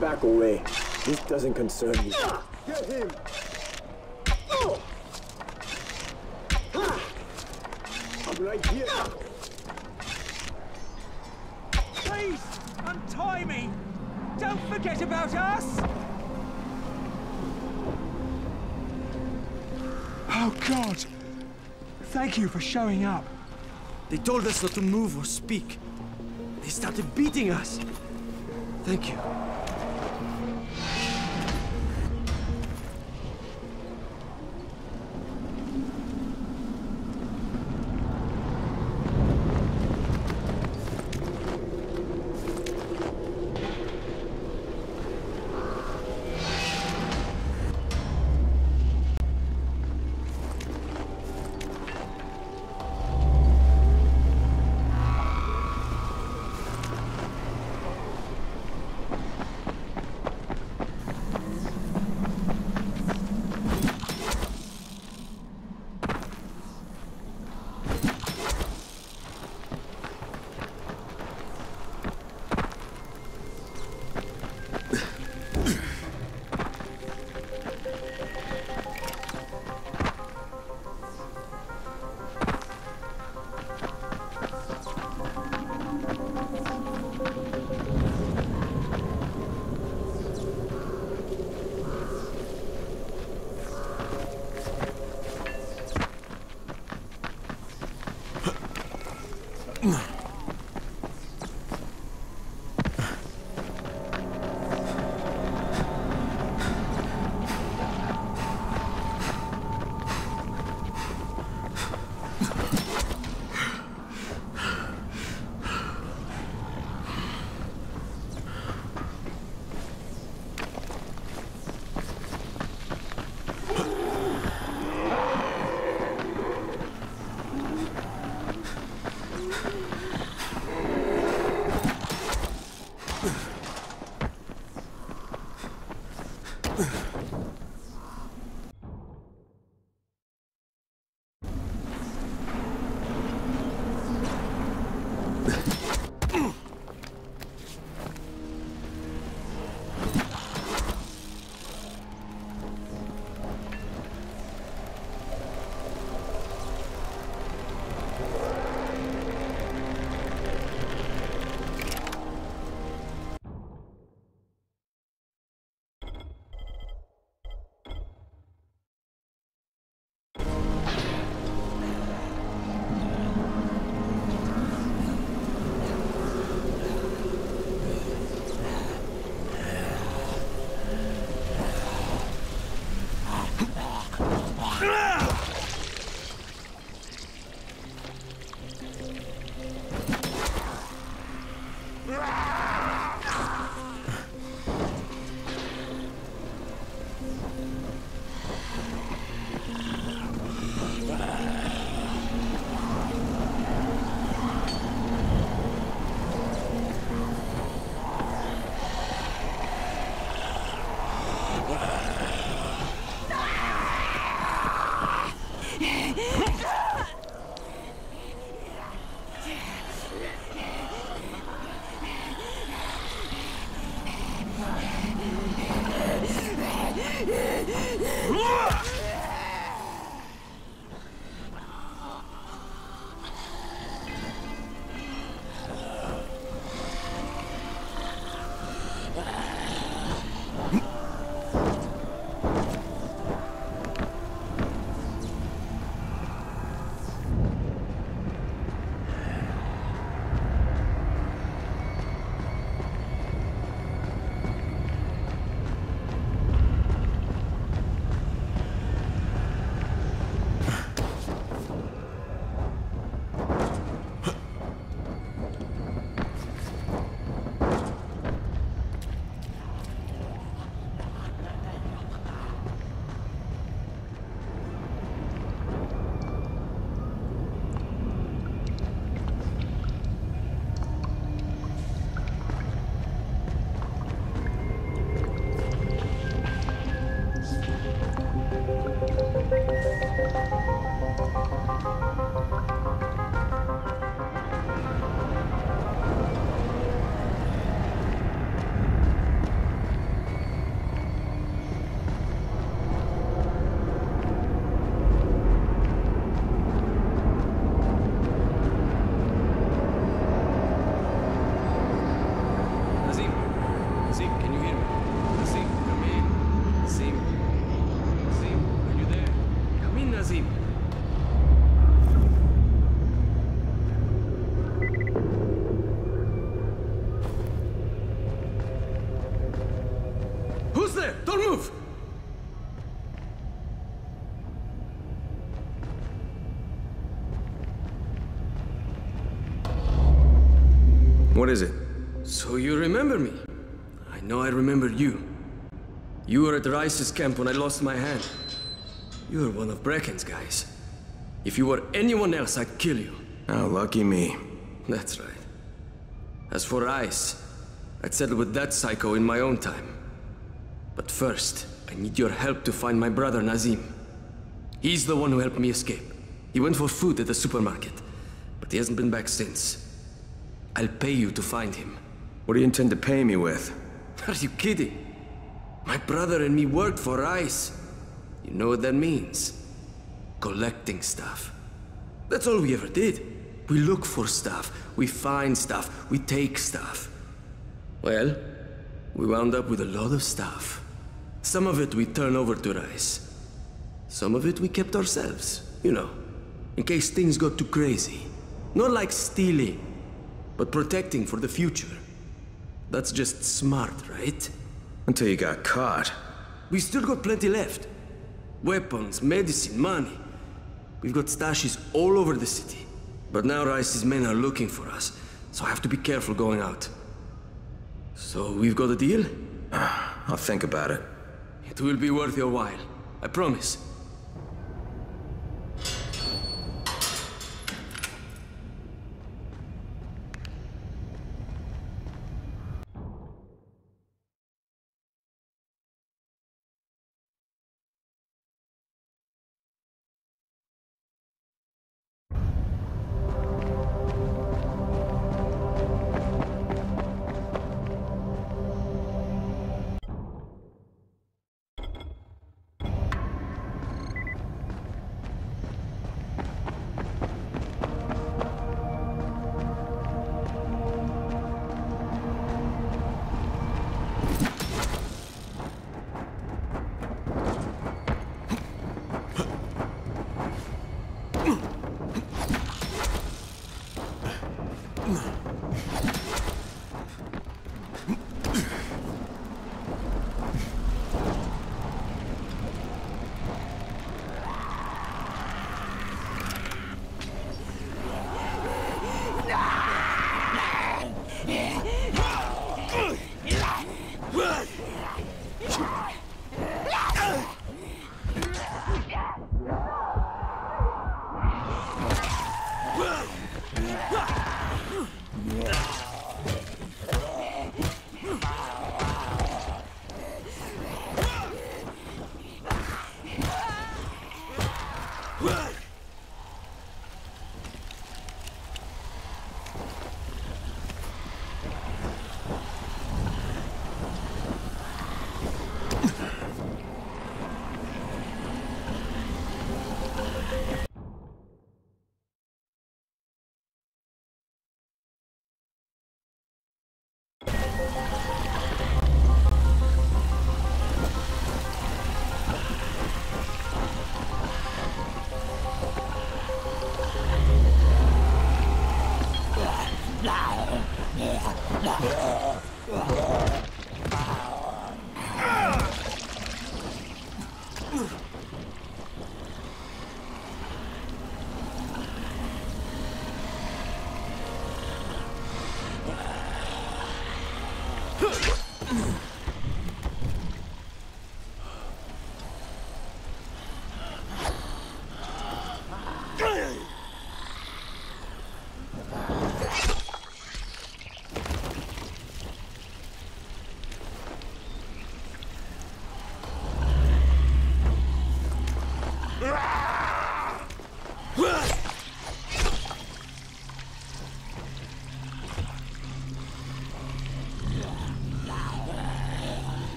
Back away. This doesn't concern you. Get him! I'm right here. Please, untie me! Don't forget about us! Oh, God! Thank you for showing up. They told us not to move or speak. They started beating us. Thank you. What is it? So you remember me. I know I remember you. You were at the ISIS camp when I lost my hand. You were one of Brecken's guys. If you were anyone else, I'd kill you. Oh, lucky me. That's right. As for ICE, I'd settle with that psycho in my own time. But first, I need your help to find my brother, Nazim. He's the one who helped me escape. He went for food at the supermarket, but he hasn't been back since. I'll pay you to find him. What do you intend to pay me with? Are you kidding? My brother and me worked for ICE. You know what that means. Collecting stuff. That's all we ever did. We look for stuff, we find stuff, we take stuff. Well, we wound up with a lot of stuff. Some of it we turn over to Rice. Some of it we kept ourselves, you know, in case things got too crazy. Not like stealing, but protecting for the future. That's just smart, right? Until you got caught. We still got plenty left. Weapons, medicine, money. We've got stashes all over the city. But now Rice's men are looking for us, so I have to be careful going out. So we've got a deal? I'll think about it. It will be worth your while. I promise.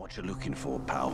What you looking for, pal?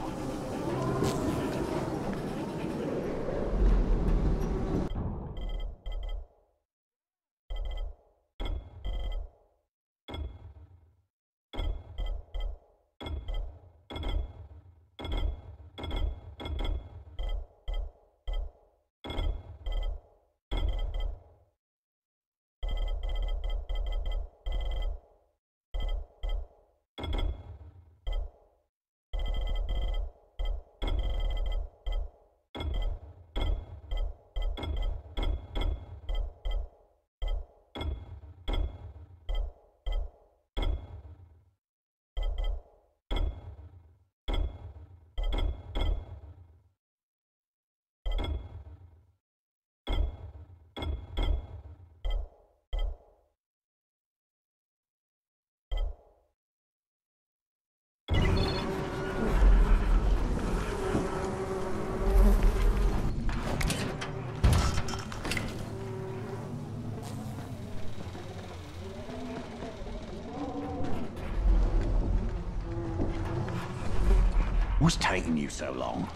What's taking you so long?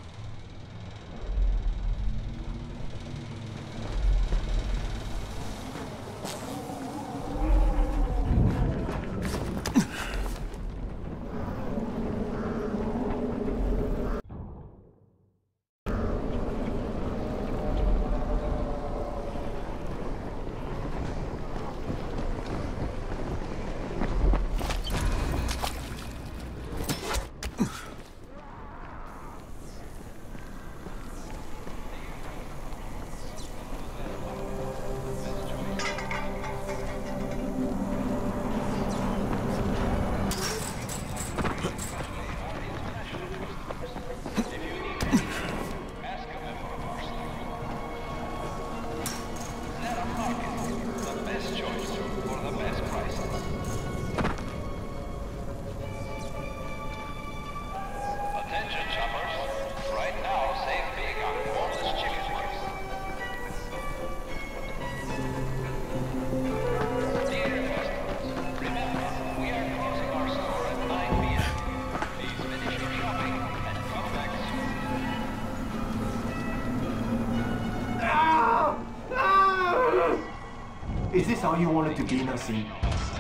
Is this how you wanted to be, Nassim?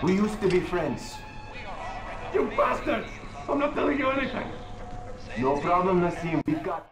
We used to be friends. You bastard! I'm not telling you anything! No problem, Nassim. We got...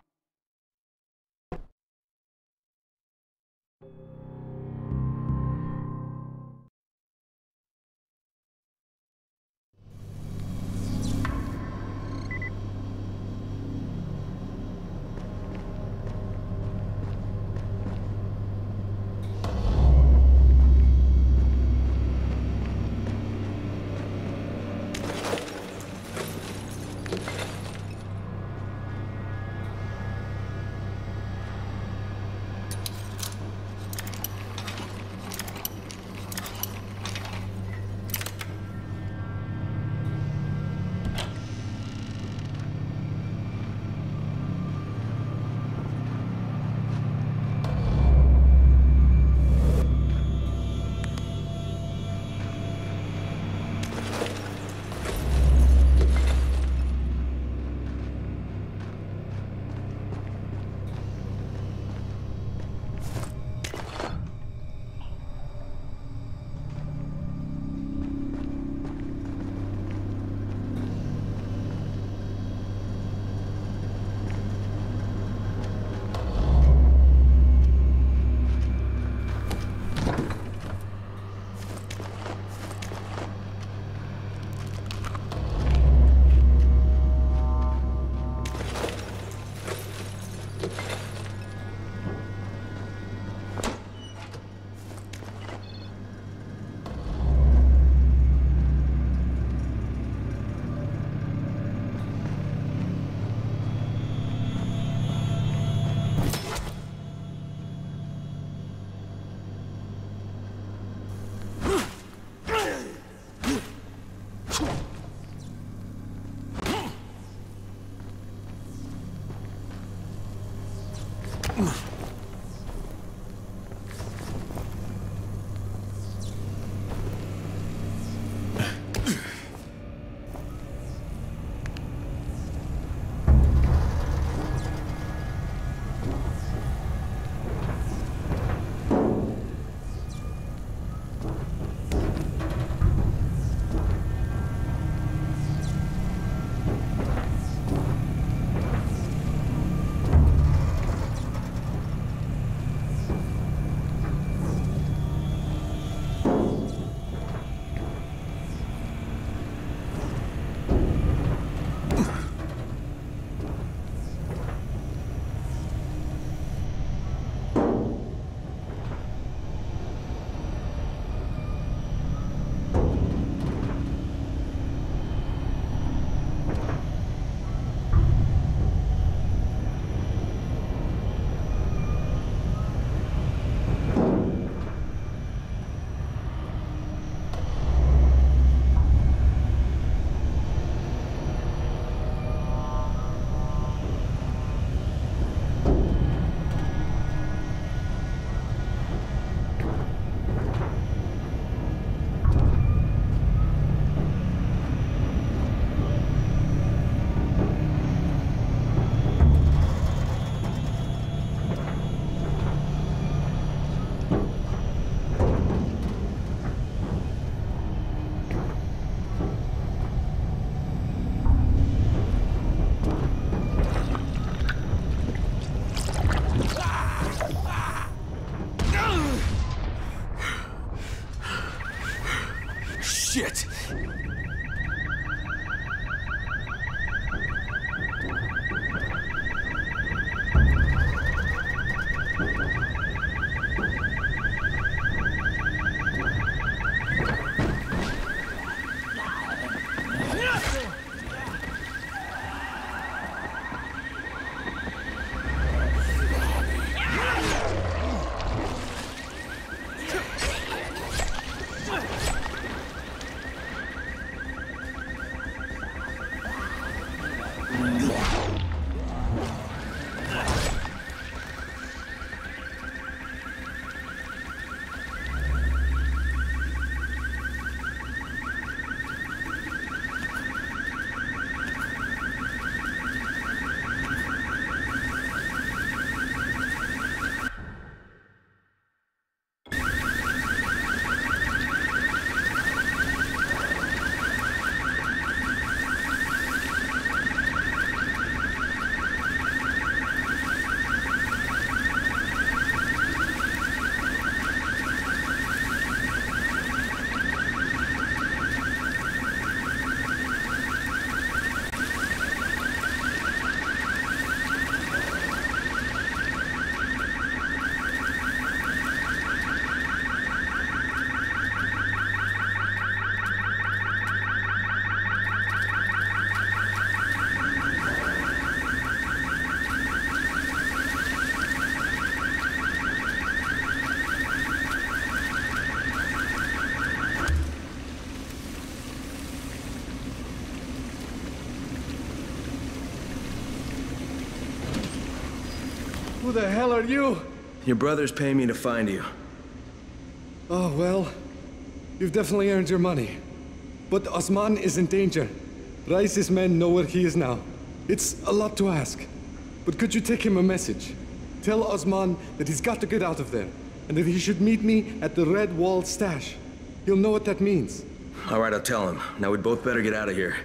Who the hell are you? Your brothers pay me to find you. Oh, well, you've definitely earned your money. But Osman is in danger. Rais's men know where he is now. It's a lot to ask. But could you take him a message? Tell Osman that he's got to get out of there, and that he should meet me at the Red Wall Stash. He'll know what that means. All right, I'll tell him. Now we'd both better get out of here.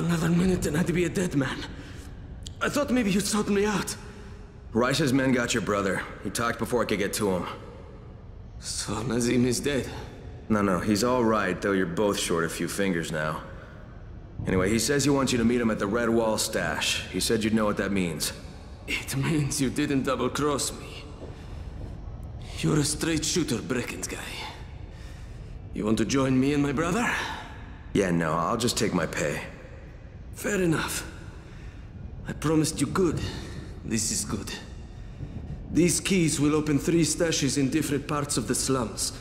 Another minute and I'd be a dead man. I thought maybe you'd sort me out. Raisha's men got your brother. He talked before I could get to him. So Nazim is dead? No, he's all right, though you're both short a few fingers now. Anyway, he says he wants you to meet him at the Red Wall stash. He said you'd know what that means. It means you didn't double-cross me. You're a straight shooter, Breckens guy. You want to join me and my brother? Yeah, no, I'll just take my pay. Fair enough. I promised you good. This is good. These keys will open 3 stashes in different parts of the slums.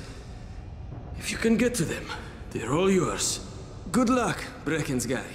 If you can get to them, they're all yours. Good luck, Breckens guy.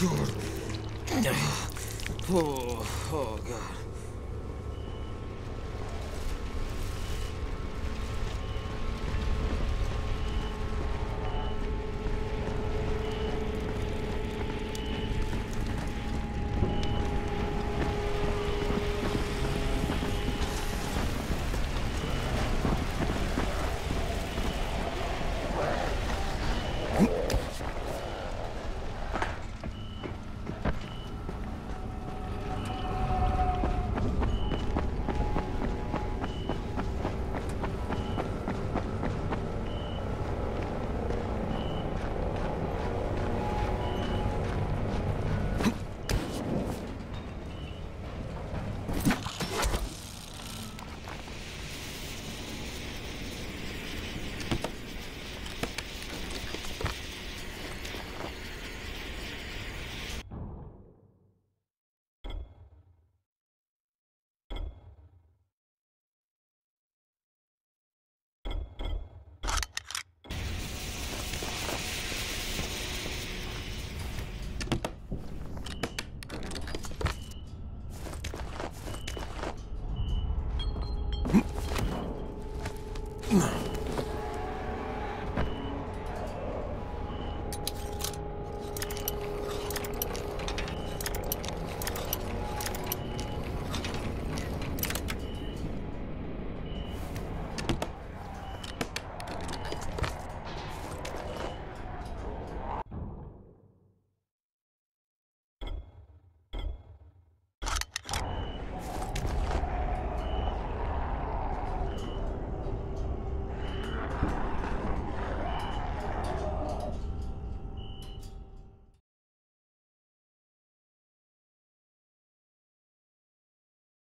God. Oh, oh God.